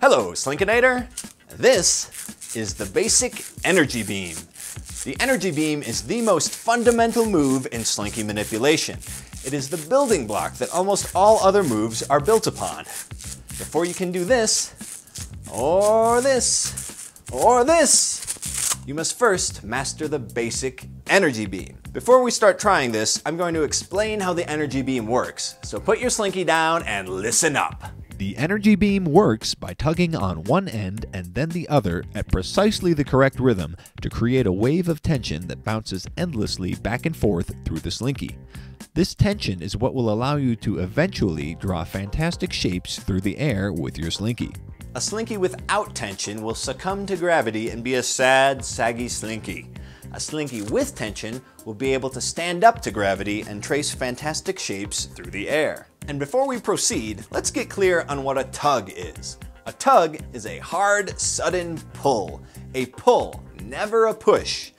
Hello, Slinkinator. This is the Basic Energy Beam. The Energy Beam is the most fundamental move in Slinky manipulation. It is the building block that almost all other moves are built upon. Before you can do this, or this, or this, you must first master the Basic Energy Beam. Before we start trying this, I'm going to explain how the Energy Beam works. So put your Slinky down and listen up. The Energy Beam works by tugging on one end and then the other at precisely the correct rhythm to create a wave of tension that bounces endlessly back and forth through the Slinky. This tension is what will allow you to eventually draw fantastic shapes through the air with your Slinky. A Slinky without tension will succumb to gravity and be a sad, saggy Slinky. A Slinky with tension will be able to stand up to gravity and trace fantastic shapes through the air. And before we proceed, let's get clear on what a tug is. A tug is a hard, sudden pull. A pull, never a push.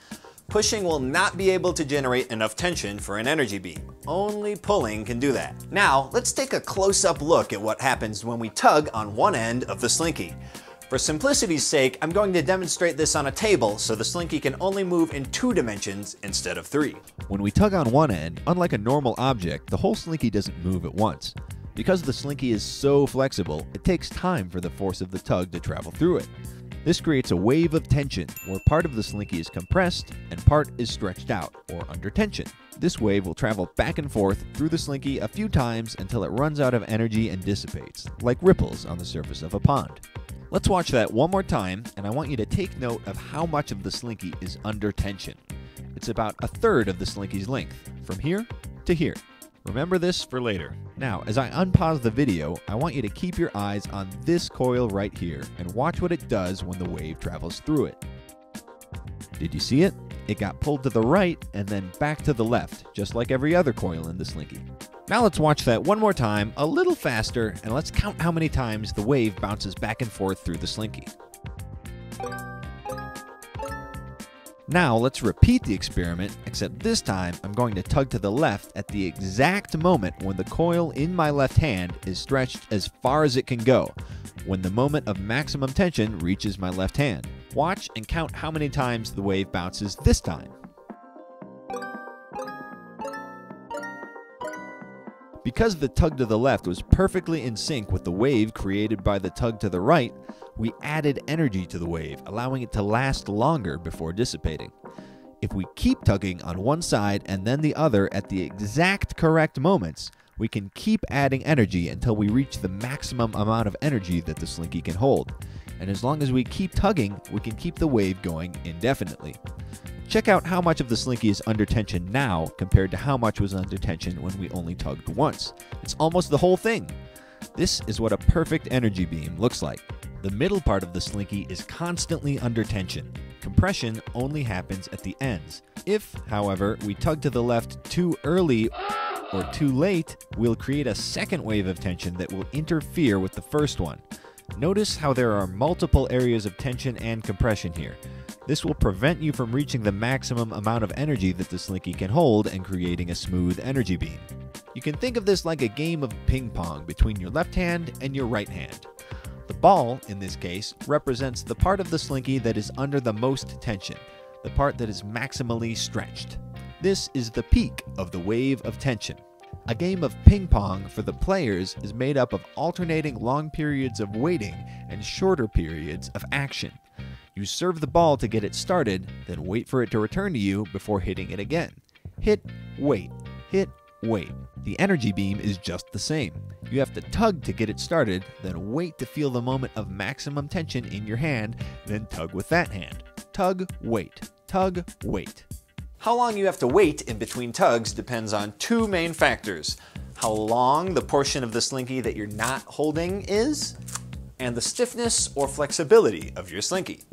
Pushing will not be able to generate enough tension for an energy beam. Only pulling can do that. Now, let's take a close-up look at what happens when we tug on one end of the Slinky. For simplicity's sake, I'm going to demonstrate this on a table so the Slinky can only move in 2 dimensions instead of 3. When we tug on one end, unlike a normal object, the whole Slinky doesn't move at once. Because the Slinky is so flexible, it takes time for the force of the tug to travel through it. This creates a wave of tension, where part of the Slinky is compressed and part is stretched out, or under tension. This wave will travel back and forth through the Slinky a few times until it runs out of energy and dissipates, like ripples on the surface of a pond. Let's watch that one more time, and I want you to take note of how much of the Slinky is under tension. It's about 1/3 of the Slinky's length, from here to here. Remember this for later. Now, as I unpause the video, I want you to keep your eyes on this coil right here and watch what it does when the wave travels through it. Did you see it? It got pulled to the right and then back to the left, just like every other coil in the Slinky. Now let's watch that one more time, a little faster, and let's count how many times the wave bounces back and forth through the Slinky. Now let's repeat the experiment, except this time I'm going to tug to the left at the exact moment when the coil in my left hand is stretched as far as it can go, when the moment of maximum tension reaches my left hand. Watch and count how many times the wave bounces this time. Because the tug to the left was perfectly in sync with the wave created by the tug to the right, we added energy to the wave, allowing it to last longer before dissipating. If we keep tugging on one side and then the other at the exact correct moments, we can keep adding energy until we reach the maximum amount of energy that the Slinky can hold. And as long as we keep tugging, we can keep the wave going indefinitely. Check out how much of the Slinky is under tension now compared to how much was under tension when we only tugged once. It's almost the whole thing. This is what a perfect energy beam looks like. The middle part of the Slinky is constantly under tension. Compression only happens at the ends. If, however, we tug to the left too early or too late, we'll create a second wave of tension that will interfere with the first one. Notice how there are multiple areas of tension and compression here. This will prevent you from reaching the maximum amount of energy that the Slinky can hold and creating a smooth energy beam. You can think of this like a game of ping pong between your left hand and your right hand. The ball, in this case, represents the part of the Slinky that is under the most tension, the part that is maximally stretched. This is the peak of the wave of tension. A game of ping pong for the players is made up of alternating long periods of waiting and shorter periods of action. You serve the ball to get it started, then wait for it to return to you before hitting it again. Hit, wait, hit, wait. The energy beam is just the same. You have to tug to get it started, then wait to feel the moment of maximum tension in your hand, then tug with that hand. Tug, wait, tug, wait. How long you have to wait in between tugs depends on 2 main factors: how long the portion of the Slinky that you're not holding is, and the stiffness or flexibility of your Slinky.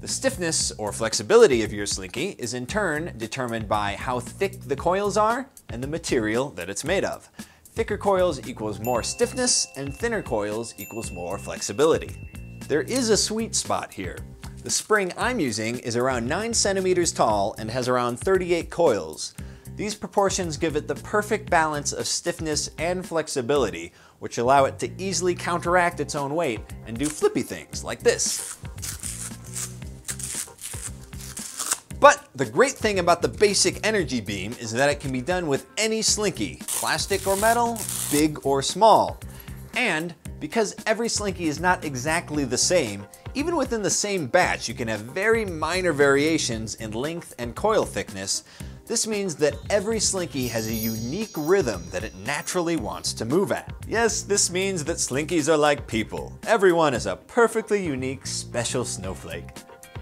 The stiffness or flexibility of your Slinky is in turn determined by how thick the coils are and the material that it's made of. Thicker coils equals more stiffness, and thinner coils equals more flexibility. There is a sweet spot here. The spring I'm using is around 9 centimeters tall and has around 38 coils. These proportions give it the perfect balance of stiffness and flexibility, which allow it to easily counteract its own weight and do flippy things like this. But the great thing about the Basic Energy Beam is that it can be done with any Slinky, plastic or metal, big or small. And because every Slinky is not exactly the same, even within the same batch, you can have very minor variations in length and coil thickness. This means that every Slinky has a unique rhythm that it naturally wants to move at. Yes, this means that Slinkies are like people. Everyone is a perfectly unique, special snowflake,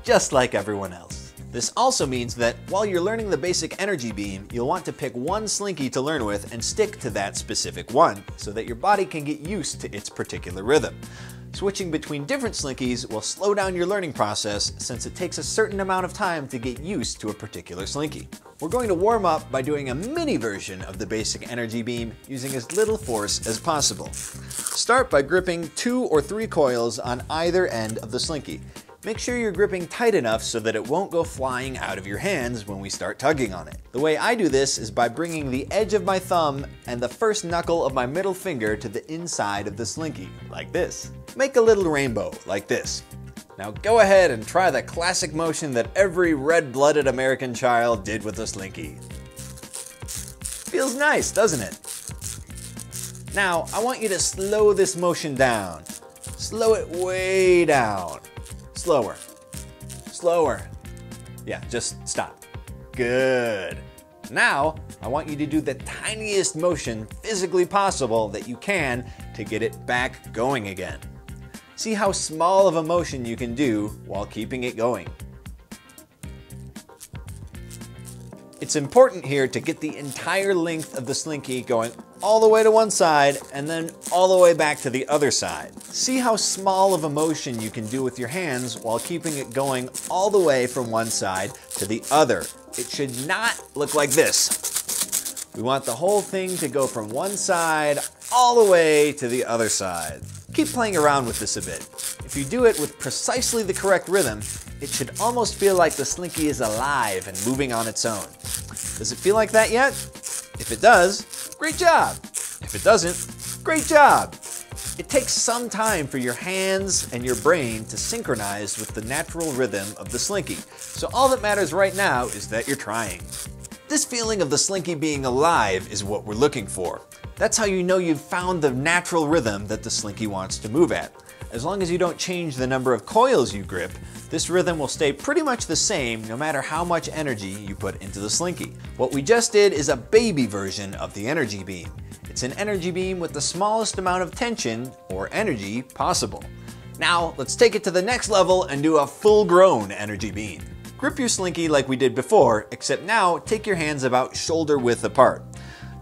just like everyone else. This also means that while you're learning the Basic Energy Beam, you'll want to pick one Slinky to learn with and stick to that specific one so that your body can get used to its particular rhythm. Switching between different Slinkies will slow down your learning process since it takes a certain amount of time to get used to a particular Slinky. We're going to warm up by doing a mini version of the Basic Energy Beam using as little force as possible. Start by gripping 2 or 3 coils on either end of the Slinky. Make sure you're gripping tight enough so that it won't go flying out of your hands when we start tugging on it. The way I do this is by bringing the edge of my thumb and the first knuckle of my middle finger to the inside of the Slinky, like this. Make a little rainbow, like this. Now go ahead and try the classic motion that every red-blooded American child did with a Slinky. Feels nice, doesn't it? Now, I want you to slow this motion down. Slow it way down. Slower, slower. Yeah, just stop. Good. Now, I want you to do the tiniest motion physically possible that you can to get it back going again. See how small of a motion you can do while keeping it going. It's important here to get the entire length of the Slinky going all the way to one side and then all the way back to the other side. See how small of a motion you can do with your hands while keeping it going all the way from one side to the other. It should not look like this. We want the whole thing to go from one side all the way to the other side. Keep playing around with this a bit. If you do it with precisely the correct rhythm, it should almost feel like the Slinky is alive and moving on its own. Does it feel like that yet? If it does, great job. If it doesn't, great job. It takes some time for your hands and your brain to synchronize with the natural rhythm of the Slinky. So all that matters right now is that you're trying. This feeling of the Slinky being alive is what we're looking for. That's how you know you've found the natural rhythm that the Slinky wants to move at. As long as you don't change the number of coils you grip, this rhythm will stay pretty much the same no matter how much energy you put into the Slinky. What we just did is a baby version of the Energy Beam. It's an energy beam with the smallest amount of tension or energy possible. Now let's take it to the next level and do a full-grown energy beam. Grip your Slinky like we did before, except now take your hands about shoulder width apart.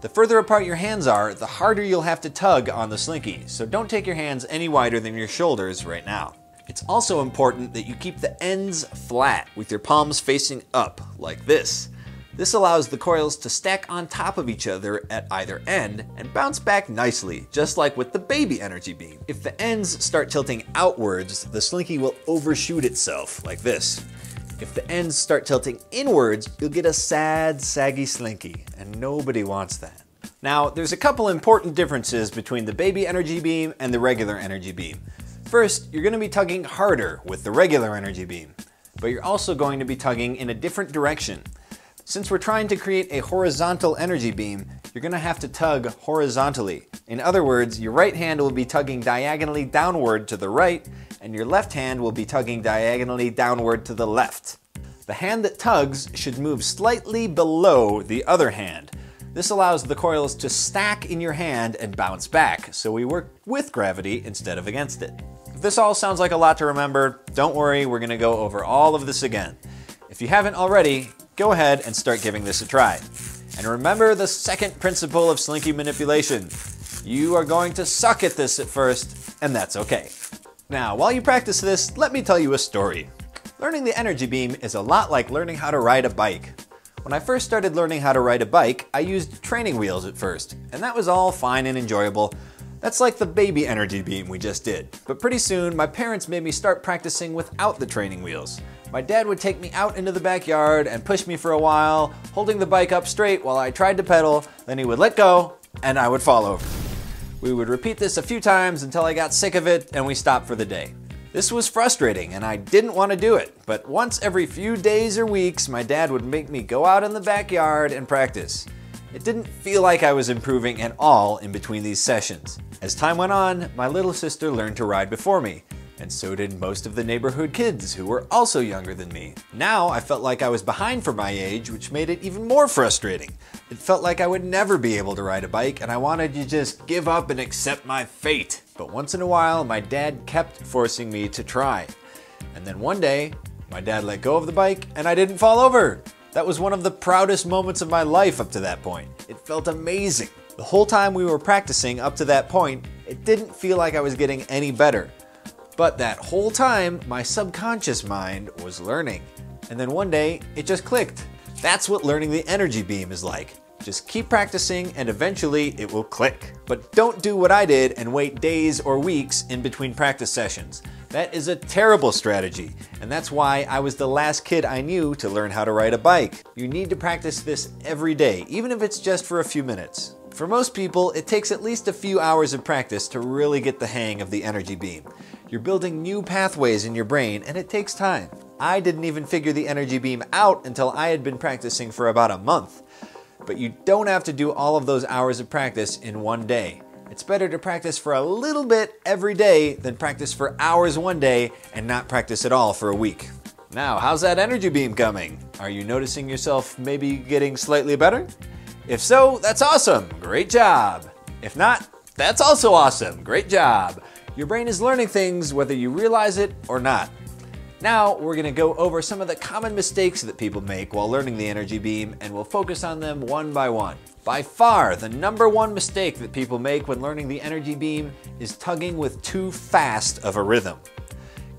The further apart your hands are, the harder you'll have to tug on the Slinky, so don't take your hands any wider than your shoulders right now. It's also important that you keep the ends flat with your palms facing up, like this. This allows the coils to stack on top of each other at either end and bounce back nicely, just like with the Baby Energy Beam. If the ends start tilting outwards, the Slinky will overshoot itself, like this. If the ends start tilting inwards, you'll get a sad, saggy Slinky, and nobody wants that. Now, there's a couple important differences between the Baby Energy Beam and the regular energy beam. First, you're gonna be tugging harder with the regular energy beam, but you're also going to be tugging in a different direction. Since we're trying to create a horizontal energy beam, you're gonna have to tug horizontally. In other words, your right hand will be tugging diagonally downward to the right, and your left hand will be tugging diagonally downward to the left. The hand that tugs should move slightly below the other hand. This allows the coils to stack in your hand and bounce back, so we work with gravity instead of against it. If this all sounds like a lot to remember, don't worry, we're gonna go over all of this again. If you haven't already, go ahead and start giving this a try. And remember the second principle of Slinky manipulation. You are going to suck at this at first, and that's okay. Now, while you practice this, let me tell you a story. Learning the energy beam is a lot like learning how to ride a bike. When I first started learning how to ride a bike, I used training wheels at first, and that was all fine and enjoyable, That's like the baby energy beam we just did. But pretty soon, my parents made me start practicing without the training wheels. My dad would take me out into the backyard and push me for a while, holding the bike up straight while I tried to pedal, then he would let go and I would fall over. We would repeat this a few times until I got sick of it and we stopped for the day. This was frustrating and I didn't want to do it, but once every few days or weeks, my dad would make me go out in the backyard and practice. It didn't feel like I was improving at all in between these sessions. As time went on, my little sister learned to ride before me, and so did most of the neighborhood kids who were also younger than me. Now I felt like I was behind for my age, which made it even more frustrating. It felt like I would never be able to ride a bike, and I wanted to just give up and accept my fate. But once in a while, my dad kept forcing me to try. And then one day, my dad let go of the bike, and I didn't fall over. That was one of the proudest moments of my life up to that point. It felt amazing. The whole time we were practicing up to that point, it didn't feel like I was getting any better. But that whole time, my subconscious mind was learning. And then one day, it just clicked. That's what learning the energy beam is like. Just keep practicing and eventually it will click. But don't do what I did and wait days or weeks in between practice sessions. That is a terrible strategy, and that's why I was the last kid I knew to learn how to ride a bike. You need to practice this every day, even if it's just for a few minutes. For most people, it takes at least a few hours of practice to really get the hang of the energy beam. You're building new pathways in your brain, and it takes time. I didn't even figure the energy beam out until I had been practicing for about a month. But you don't have to do all of those hours of practice in one day. It's better to practice for a little bit every day than practice for hours one day and not practice at all for a week. Now, how's that energy beam coming? Are you noticing yourself maybe getting slightly better? If so, that's awesome, great job. If not, that's also awesome, great job. Your brain is learning things whether you realize it or not. Now, we're gonna go over some of the common mistakes that people make while learning the energy beam, and we'll focus on them one by one. By far, the #1 mistake that people make when learning the energy beam is tugging with too fast of a rhythm.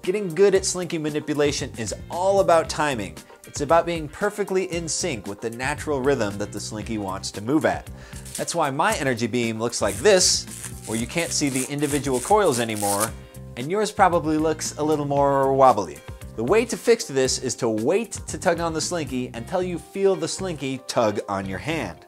Getting good at slinky manipulation is all about timing. It's about being perfectly in sync with the natural rhythm that the slinky wants to move at. That's why my energy beam looks like this, where you can't see the individual coils anymore, and yours probably looks a little more wobbly. The way to fix this is to wait to tug on the slinky until you feel the slinky tug on your hand.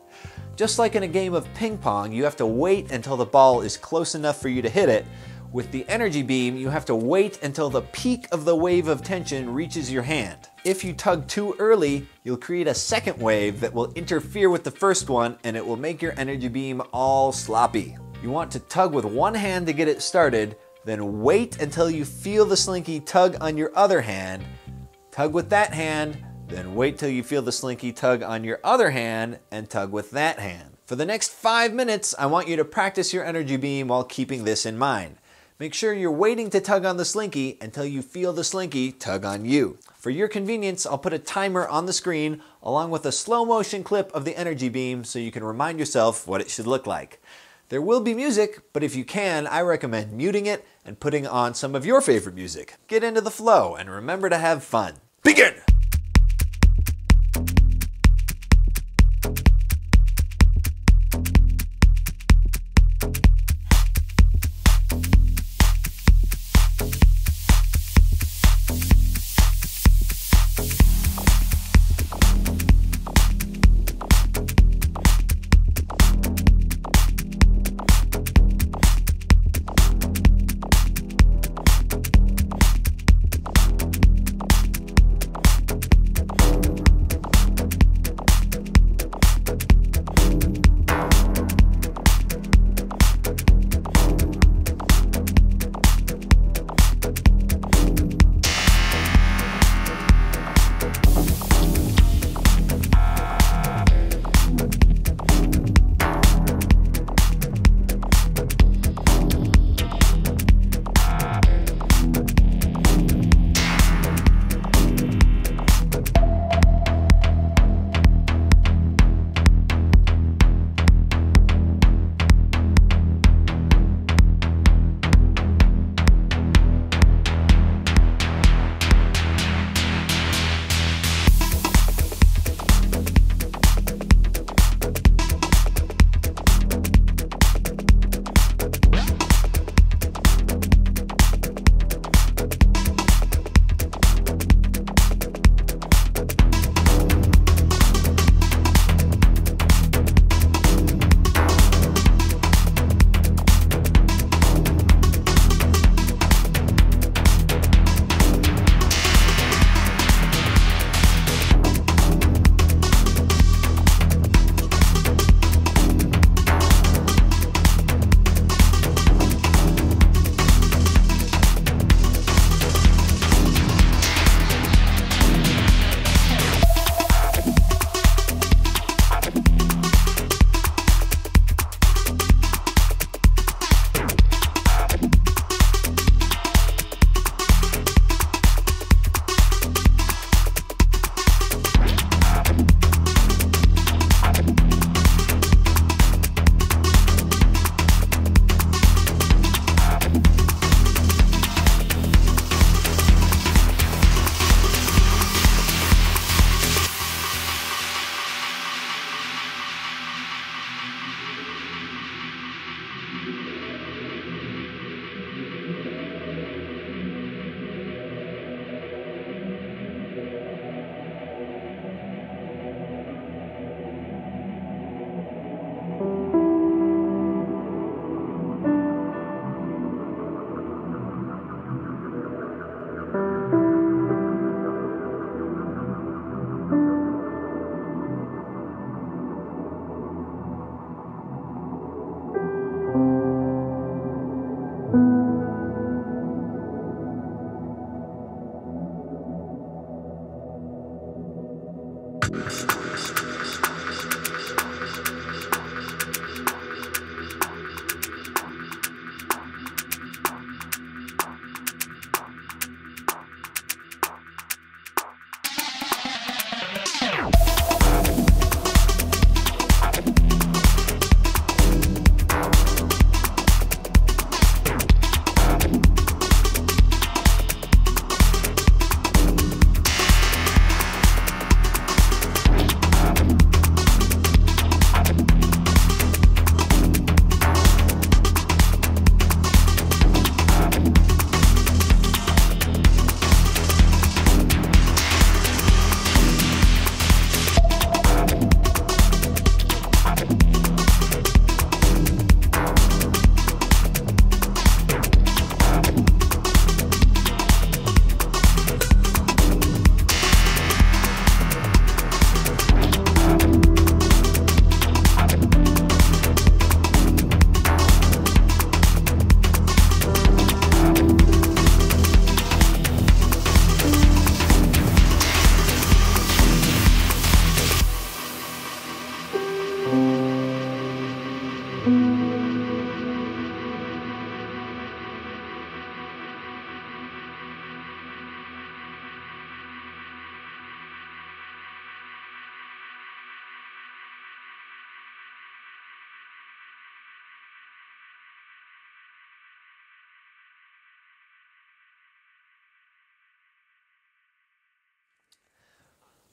Just like in a game of ping pong, you have to wait until the ball is close enough for you to hit it. With the energy beam, you have to wait until the peak of the wave of tension reaches your hand. If you tug too early, you'll create a second wave that will interfere with the first one, and it will make your energy beam all sloppy. You want to tug with one hand to get it started, then wait until you feel the slinky tug on your other hand, tug with that hand, then wait till you feel the slinky tug on your other hand, and tug with that hand. For the next 5 minutes, I want you to practice your energy beam while keeping this in mind. Make sure you're waiting to tug on the slinky until you feel the slinky tug on you. For your convenience, I'll put a timer on the screen along with a slow motion clip of the energy beam so you can remind yourself what it should look like. There will be music, but if you can, I recommend muting it and putting on some of your favorite music. Get into the flow and remember to have fun. Begin!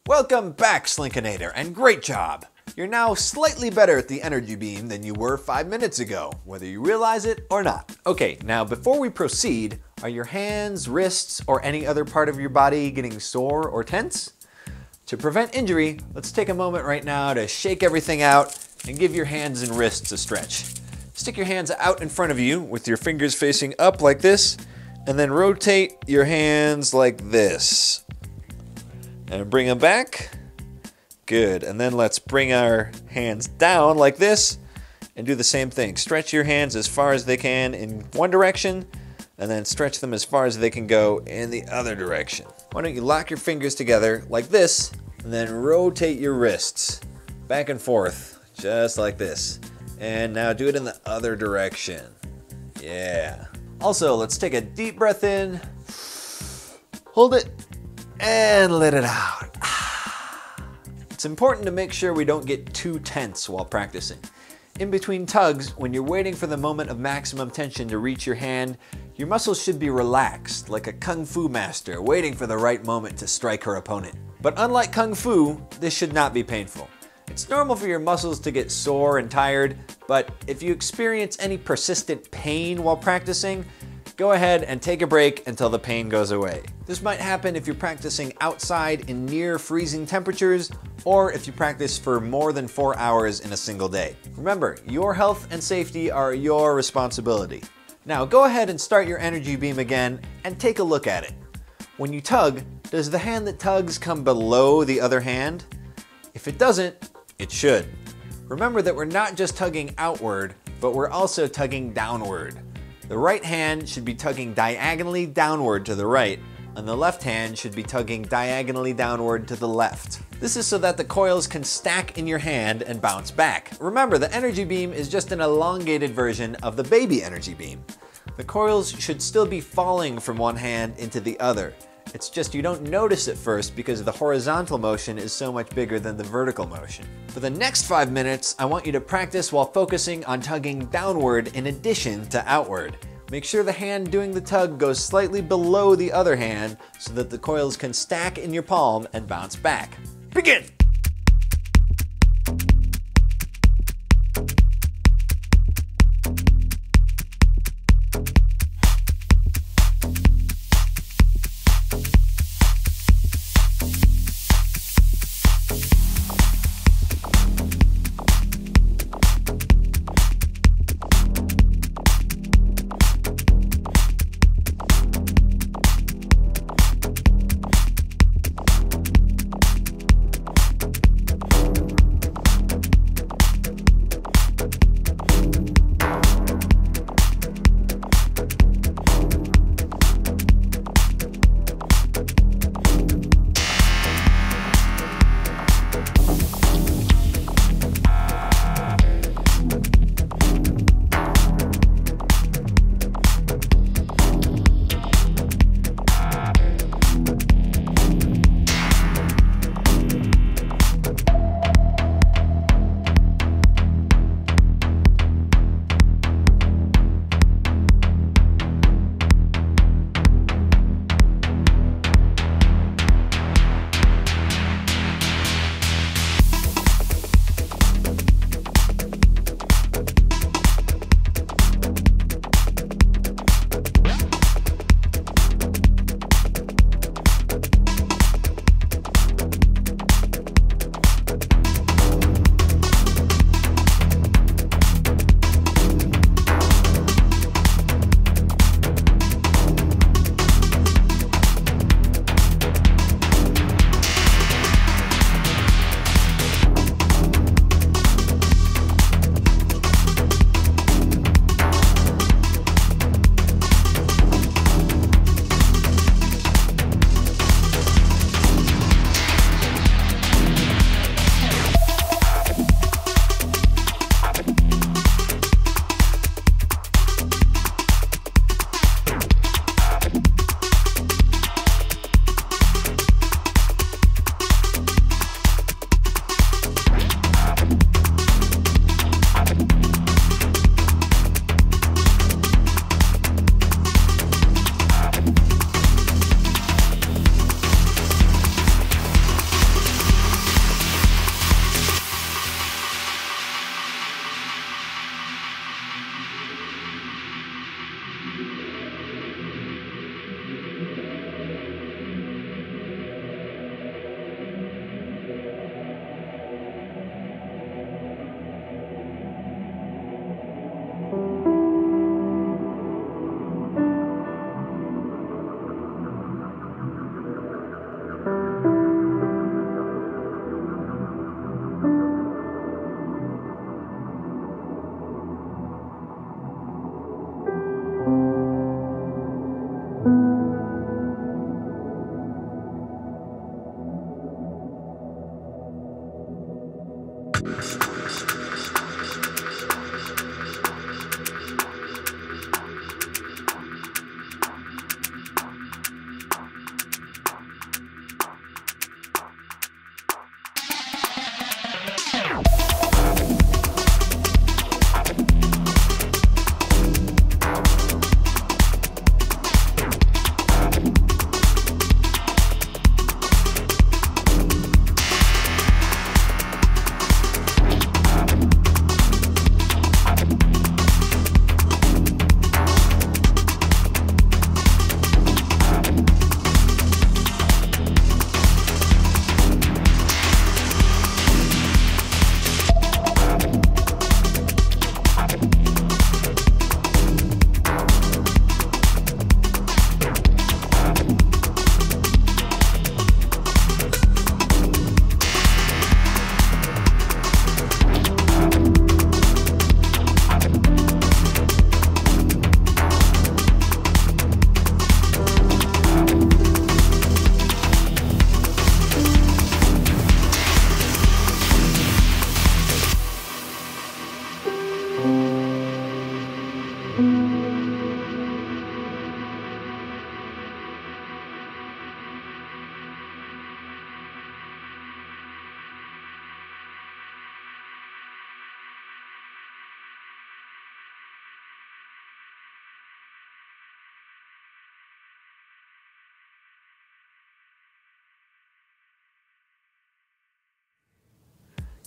Welcome back, Slinkinator, and great job! You're now slightly better at the energy beam than you were 5 minutes ago, whether you realize it or not. Okay, now before we proceed, are your hands, wrists, or any other part of your body getting sore or tense? To prevent injury, let's take a moment right now to shake everything out and give your hands and wrists a stretch. Stick your hands out in front of you with your fingers facing up like this, and then rotate your hands like this. And bring them back, good. And then let's bring our hands down like this and do the same thing. Stretch your hands as far as they can in one direction and then stretch them as far as they can go in the other direction. Why don't you lock your fingers together like this and then rotate your wrists back and forth, just like this. And now do it in the other direction, yeah. Also, let's take a deep breath in, hold it, and let it out. It's important to make sure we don't get too tense while practicing. In between tugs, when you're waiting for the moment of maximum tension to reach your hand, your muscles should be relaxed, like a kung fu master waiting for the right moment to strike her opponent. But unlike kung fu, this should not be painful. It's normal for your muscles to get sore and tired, but if you experience any persistent pain while practicing, go ahead and take a break until the pain goes away. This might happen if you're practicing outside in near freezing temperatures, or if you practice for more than 4 hours in a single day. Remember, your health and safety are your responsibility. Now go ahead and start your energy beam again and take a look at it. When you tug, does the hand that tugs come below the other hand? If it doesn't, it should. Remember that we're not just tugging outward, but we're also tugging downward. The right hand should be tugging diagonally downward to the right, and the left hand should be tugging diagonally downward to the left. This is so that the coils can stack in your hand and bounce back. Remember, the energy beam is just an elongated version of the baby energy beam. The coils should still be falling from one hand into the other. It's just you don't notice at first because the horizontal motion is so much bigger than the vertical motion. For the next 5 minutes, I want you to practice while focusing on tugging downward in addition to outward. Make sure the hand doing the tug goes slightly below the other hand so that the coils can stack in your palm and bounce back. Begin!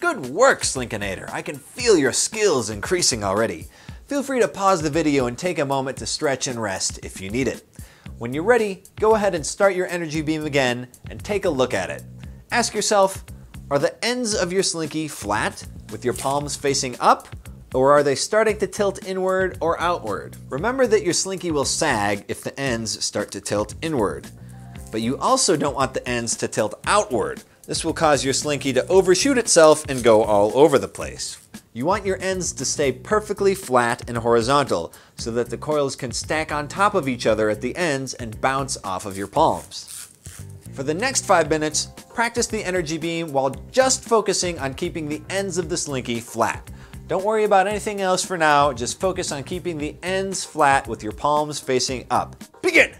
Good work, Slinkinator. I can feel your skills increasing already. Feel free to pause the video and take a moment to stretch and rest if you need it. When you're ready, go ahead and start your energy beam again and take a look at it. Ask yourself, are the ends of your Slinky flat with your palms facing up, or are they starting to tilt inward or outward? Remember that your Slinky will sag if the ends start to tilt inward, but you also don't want the ends to tilt outward. This will cause your Slinky to overshoot itself and go all over the place. You want your ends to stay perfectly flat and horizontal so that the coils can stack on top of each other at the ends and bounce off of your palms. For the next 5 minutes, practice the energy beam while just focusing on keeping the ends of the Slinky flat. Don't worry about anything else for now, just focus on keeping the ends flat with your palms facing up. Begin!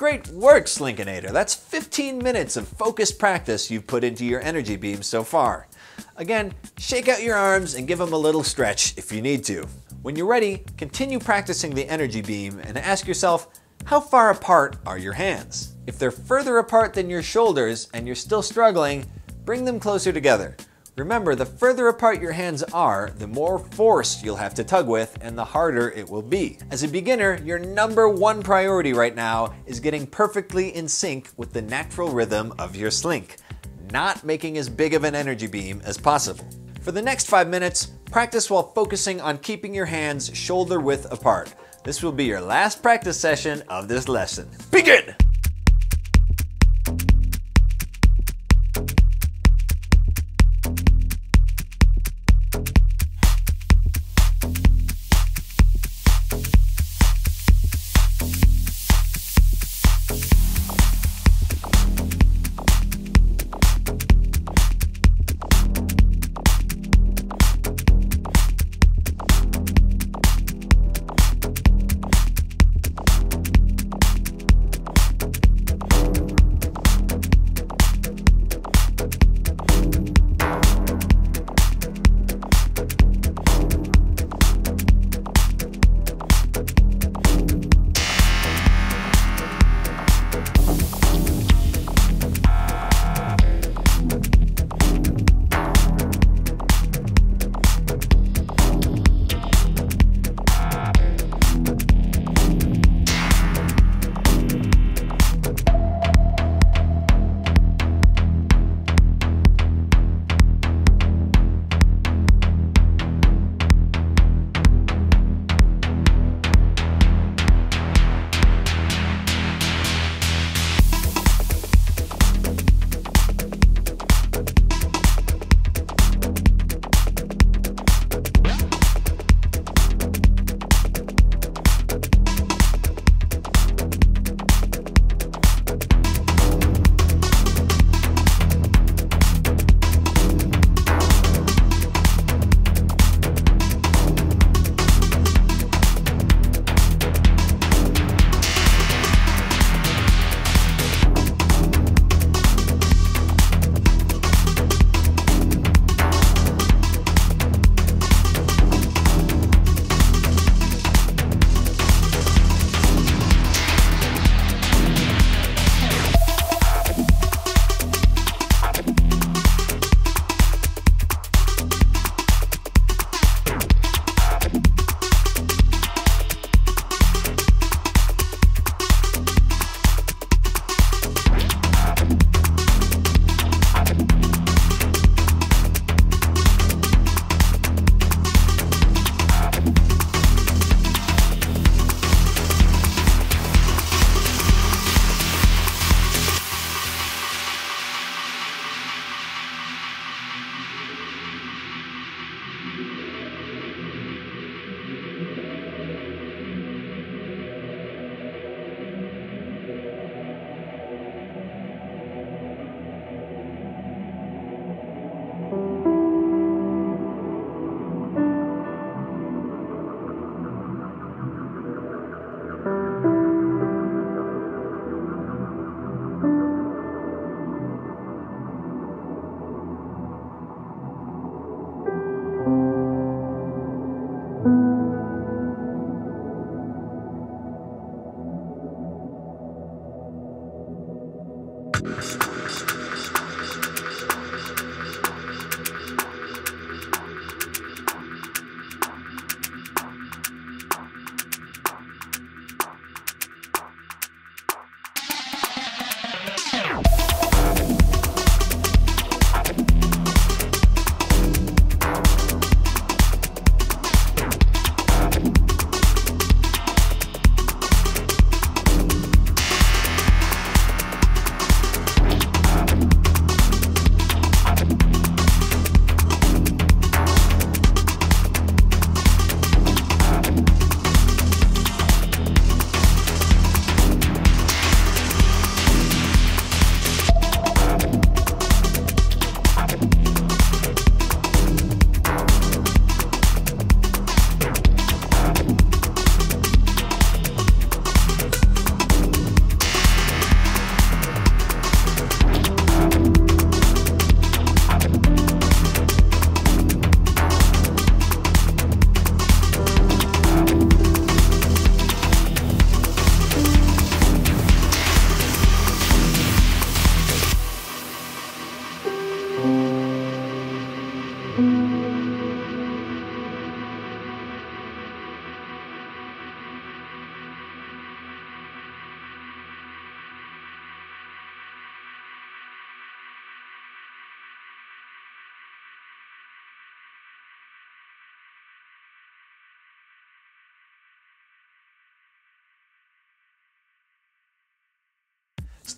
Great work, Slinkinator! That's 15 minutes of focused practice you've put into your energy beam so far. Again, shake out your arms and give them a little stretch if you need to. When you're ready, continue practicing the energy beam and ask yourself, how far apart are your hands? If they're further apart than your shoulders and you're still struggling, bring them closer together. Remember, the further apart your hands are, the more force you'll have to tug with and the harder it will be. As a beginner, your #1 priority right now is getting perfectly in sync with the natural rhythm of your slink, not making as big of an energy beam as possible. For the next 5 minutes, practice while focusing on keeping your hands shoulder width apart. This will be your last practice session of this lesson. Begin!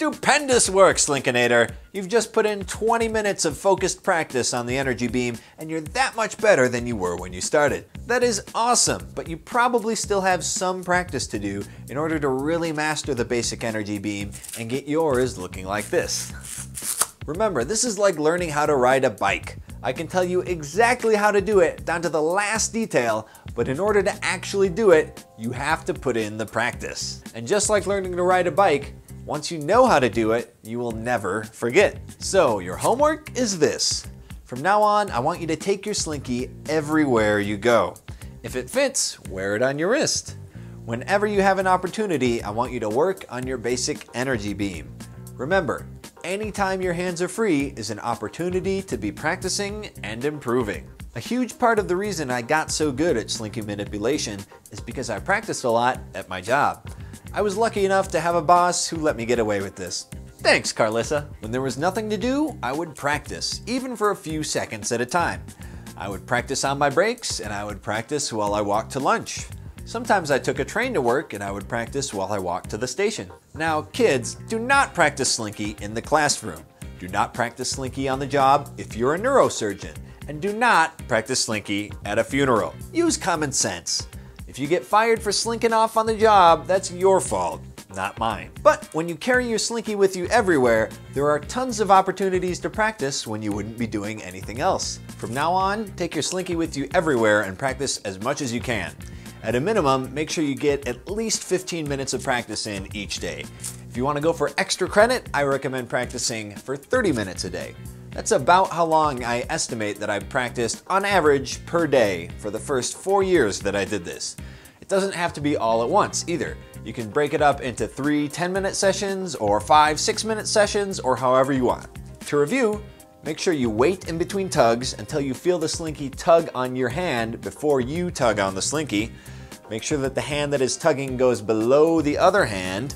Stupendous work, Slinkinator! You've just put in 20 minutes of focused practice on the energy beam, and you're that much better than you were when you started. That is awesome, but you probably still have some practice to do in order to really master the basic energy beam and get yours looking like this. Remember, this is like learning how to ride a bike. I can tell you exactly how to do it down to the last detail, but in order to actually do it, you have to put in the practice. And just like learning to ride a bike, once you know how to do it, you will never forget. So your homework is this. From now on, I want you to take your Slinky everywhere you go. If it fits, wear it on your wrist. Whenever you have an opportunity, I want you to work on your basic energy beam. Remember, anytime your hands are free is an opportunity to be practicing and improving. A huge part of the reason I got so good at Slinky manipulation is because I practiced a lot at my job. I was lucky enough to have a boss who let me get away with this. Thanks, Carlissa. When there was nothing to do, I would practice, even for a few seconds at a time. I would practice on my breaks, and I would practice while I walked to lunch. Sometimes I took a train to work and I would practice while I walked to the station. Now kids, do not practice Slinky in the classroom. Do not practice Slinky on the job if you're a neurosurgeon. And do not practice Slinky at a funeral. Use common sense. If you get fired for slinking off on the job, that's your fault, not mine. But when you carry your Slinky with you everywhere, there are tons of opportunities to practice when you wouldn't be doing anything else. From now on, take your Slinky with you everywhere and practice as much as you can. At a minimum, make sure you get at least 15 minutes of practice in each day. If you want to go for extra credit, I recommend practicing for 30 minutes a day. That's about how long I estimate that I've practiced on average per day for the first 4 years that I did this. It doesn't have to be all at once either. You can break it up into 3 10-minute sessions or 5 6-minute sessions or however you want. To review, make sure you wait in between tugs until you feel the Slinky tug on your hand before you tug on the Slinky. Make sure that the hand that is tugging goes below the other hand.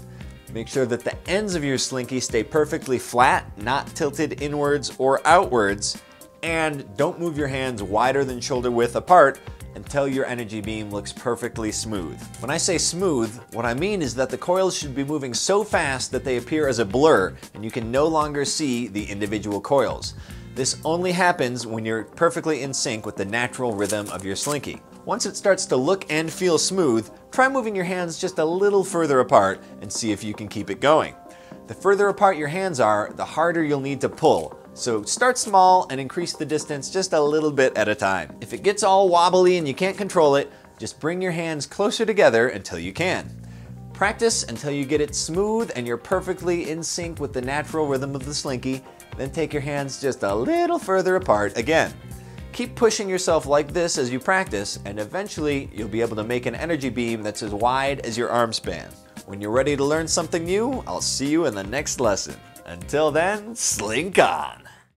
Make sure that the ends of your Slinky stay perfectly flat, not tilted inwards or outwards. And don't move your hands wider than shoulder width apart until your energy beam looks perfectly smooth. When I say smooth, what I mean is that the coils should be moving so fast that they appear as a blur and you can no longer see the individual coils. This only happens when you're perfectly in sync with the natural rhythm of your Slinky. Once it starts to look and feel smooth, try moving your hands just a little further apart and see if you can keep it going. The further apart your hands are, the harder you'll need to pull. So start small and increase the distance just a little bit at a time. If it gets all wobbly and you can't control it, just bring your hands closer together until you can. Practice until you get it smooth and you're perfectly in sync with the natural rhythm of the Slinky, then take your hands just a little further apart again. Keep pushing yourself like this as you practice, and eventually you'll be able to make an energy beam that's as wide as your arm span. When you're ready to learn something new, I'll see you in the next lesson. Until then, slink on!